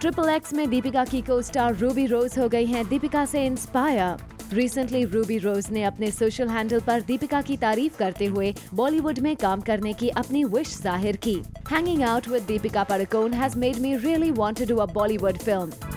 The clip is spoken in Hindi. ट्रिपल एक्स में दीपिका की को स्टार रूबी रोज हो गई हैं दीपिका से इंस्पायर। रिसेंटली रूबी रोज ने अपने सोशल हैंडल पर दीपिका की तारीफ करते हुए बॉलीवुड में काम करने की अपनी विश जाहिर की। Hanging out with Deepika Padukone has made me really want to do a Bollywood film.